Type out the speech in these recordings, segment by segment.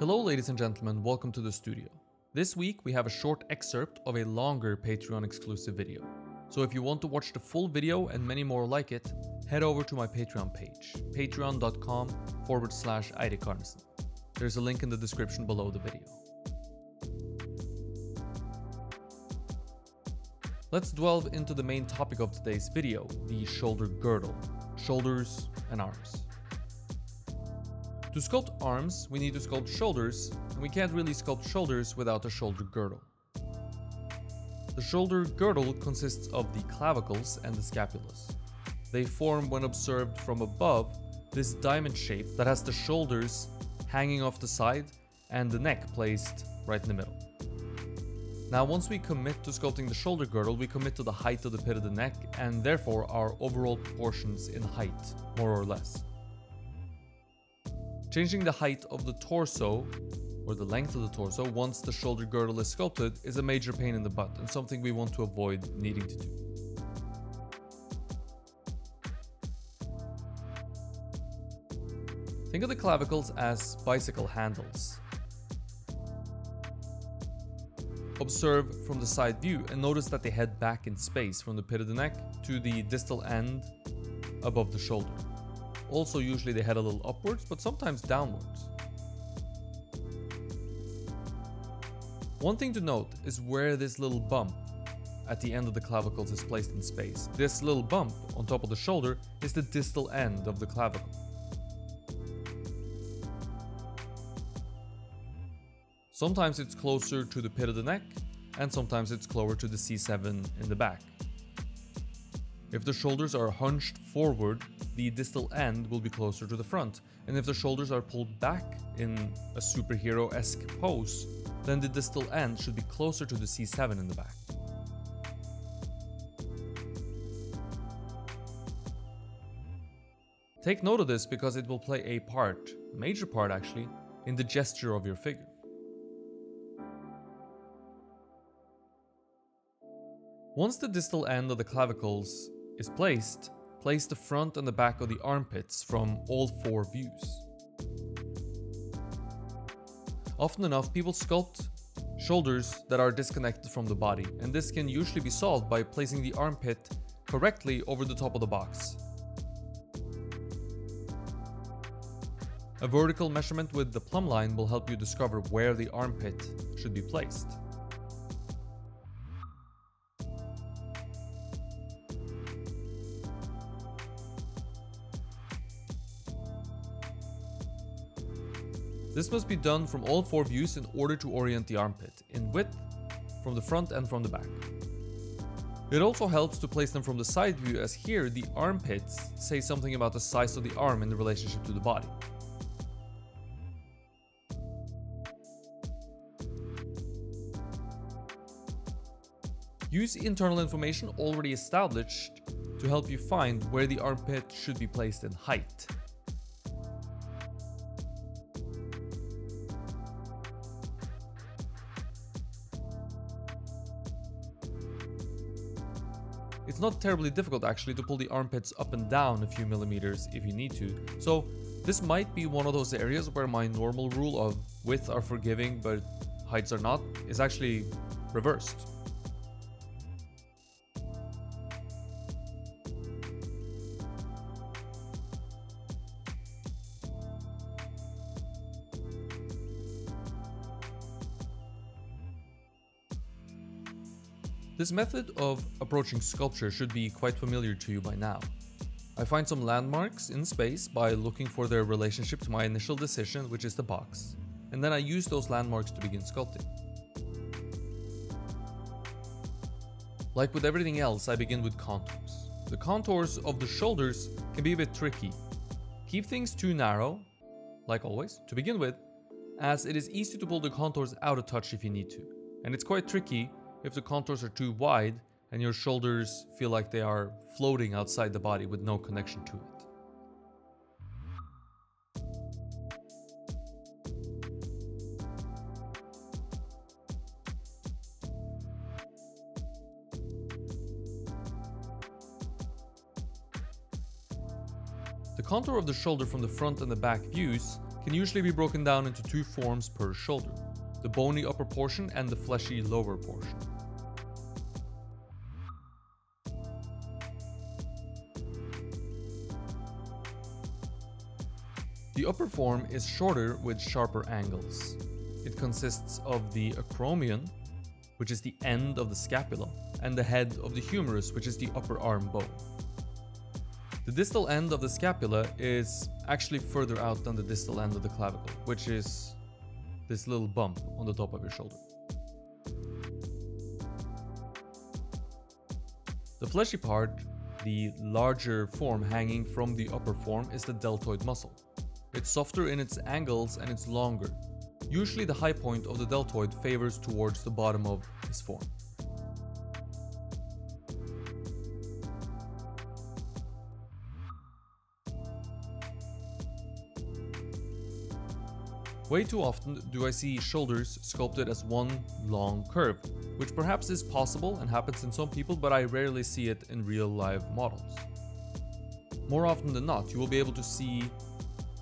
Hello ladies and gentlemen, welcome to the studio. This week we have a short excerpt of a longer Patreon exclusive video. So if you want to watch the full video and many more like it, head over to my Patreon page, patreon.com/EirikArnesen. There's a link in the description below the video. Let's delve into the main topic of today's video, the shoulder girdle, shoulders and arms. To sculpt arms, we need to sculpt shoulders, and we can't really sculpt shoulders without a shoulder girdle. The shoulder girdle consists of the clavicles and the scapulas. They form, when observed from above, this diamond shape that has the shoulders hanging off the side and the neck placed right in the middle. Now, once we commit to sculpting the shoulder girdle, we commit to the height of the pit of the neck and therefore our overall proportions in height, more or less. Changing the height of the torso, or the length of the torso, once the shoulder girdle is sculpted is a major pain in the butt and something we want to avoid needing to do. Think of the clavicles as bicycle handles. Observe from the side view and notice that they head back in space from the pit of the neck to the distal end above the shoulder. Also, usually they head a little upwards, but sometimes downwards. One thing to note is where this little bump at the end of the clavicles is placed in space. This little bump on top of the shoulder is the distal end of the clavicle. Sometimes it's closer to the pit of the neck, and sometimes it's closer to the C7 in the back. If the shoulders are hunched forward, the distal end will be closer to the front, and if the shoulders are pulled back in a superhero-esque pose, then the distal end should be closer to the C7 in the back. Take note of this because it will play a part, major part actually, in the gesture of your figure. Once the distal end of the clavicles is placed, place the front and the back of the armpits from all four views. Often enough, people sculpt shoulders that are disconnected from the body, and this can usually be solved by placing the armpit correctly over the top of the box. A vertical measurement with the plumb line will help you discover where the armpit should be placed. This must be done from all four views in order to orient the armpit, in width, from the front and from the back. It also helps to place them from the side view, as here the armpits say something about the size of the arm in the relationship to the body. Use internal information already established to help you find where the armpit should be placed in height. It's not terribly difficult actually to pull the armpits up and down a few millimeters if you need to, so this might be one of those areas where my normal rule of width are forgiving but heights are not is actually reversed. This method of approaching sculpture should be quite familiar to you by now. I find some landmarks in space by looking for their relationship to my initial decision, which is the box, and then I use those landmarks to begin sculpting. Like with everything else, I begin with contours. The contours of the shoulders can be a bit tricky. Keep things too narrow, like always, to begin with, as it is easy to pull the contours out a touch if you need to, and it's quite tricky if the contours are too wide and your shoulders feel like they are floating outside the body with no connection to it. The contour of the shoulder from the front and the back views can usually be broken down into two forms per shoulder, the bony upper portion and the fleshy lower portion. The upper form is shorter with sharper angles. It consists of the acromion, which is the end of the scapula, and the head of the humerus, which is the upper arm bone. The distal end of the scapula is actually further out than the distal end of the clavicle, which is this little bump on the top of your shoulder. The fleshy part, the larger form hanging from the upper form, is the deltoid muscle. It's softer in its angles and it's longer. Usually the high point of the deltoid favors towards the bottom of this form. Way too often do I see shoulders sculpted as one long curve, which perhaps is possible and happens in some people, but I rarely see it in real live models. More often than not, you will be able to see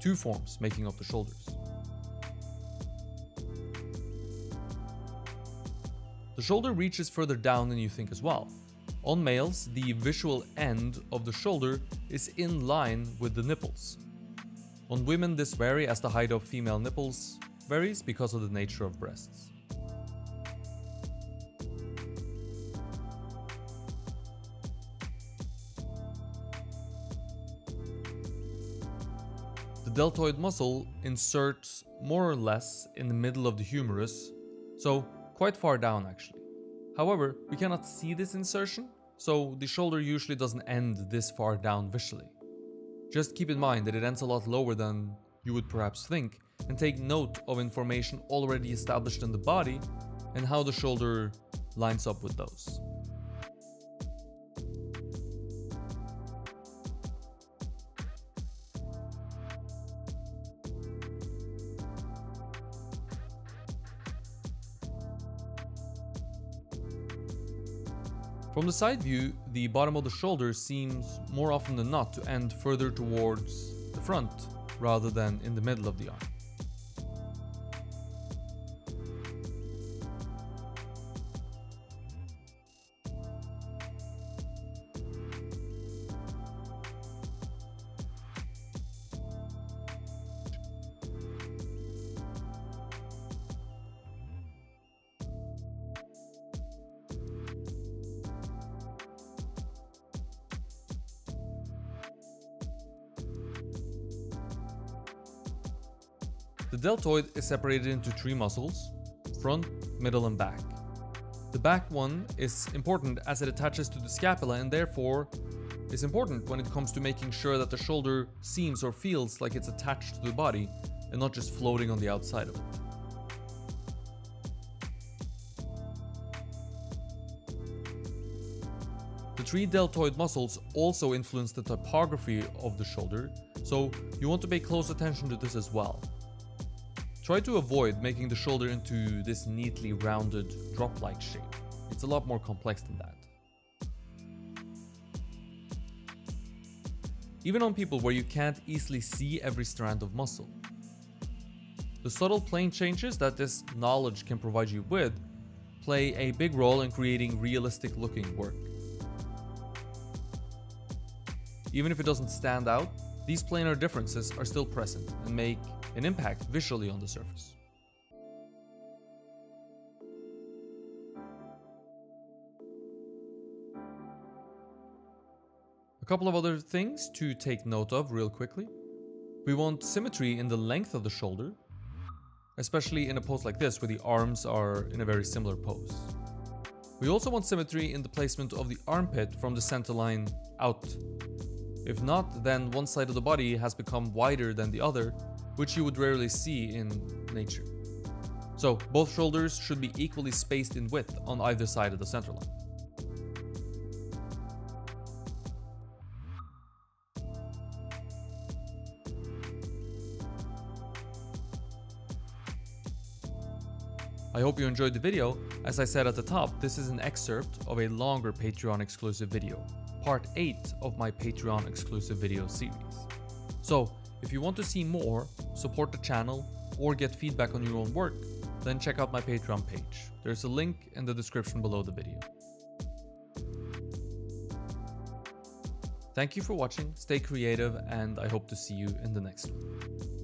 two forms making up the shoulders. The shoulder reaches further down than you think as well. On males, the visual end of the shoulder is in line with the nipples. On women, this varies as the height of female nipples varies because of the nature of breasts. The deltoid muscle inserts more or less in the middle of the humerus, so quite far down actually. However, we cannot see this insertion, so the shoulder usually doesn't end this far down visually. Just keep in mind that it ends a lot lower than you would perhaps think, and take note of information already established in the body and how the shoulder lines up with those. From the side view, the bottom of the shoulder seems more often than not to end further towards the front rather than in the middle of the arm. The deltoid is separated into three muscles: front, middle, and back. The back one is important as it attaches to the scapula and therefore is important when it comes to making sure that the shoulder seems or feels like it's attached to the body and not just floating on the outside of it. The three deltoid muscles also influence the topography of the shoulder, so you want to pay close attention to this as well. Try to avoid making the shoulder into this neatly rounded drop-like shape. It's a lot more complex than that. Even on people where you can't easily see every strand of muscle. The subtle plane changes that this knowledge can provide you with play a big role in creating realistic looking work. Even if it doesn't stand out, these planar differences are still present and make an impact visually on the surface. A couple of other things to take note of real quickly. We want symmetry in the length of the shoulder, especially in a pose like this where the arms are in a very similar pose. We also want symmetry in the placement of the armpit from the center line out. If not, then one side of the body has become wider than the other, which you would rarely see in nature. So both shoulders should be equally spaced in width on either side of the center line. I hope you enjoyed the video. As I said at the top, this is an excerpt of a longer Patreon exclusive video, part 8 of my Patreon exclusive video series. So If you want to see more, support the channel, or get feedback on your own work, then check out my Patreon page. There's a link in the description below the video. Thank you for watching, stay creative, and I hope to see you in the next one.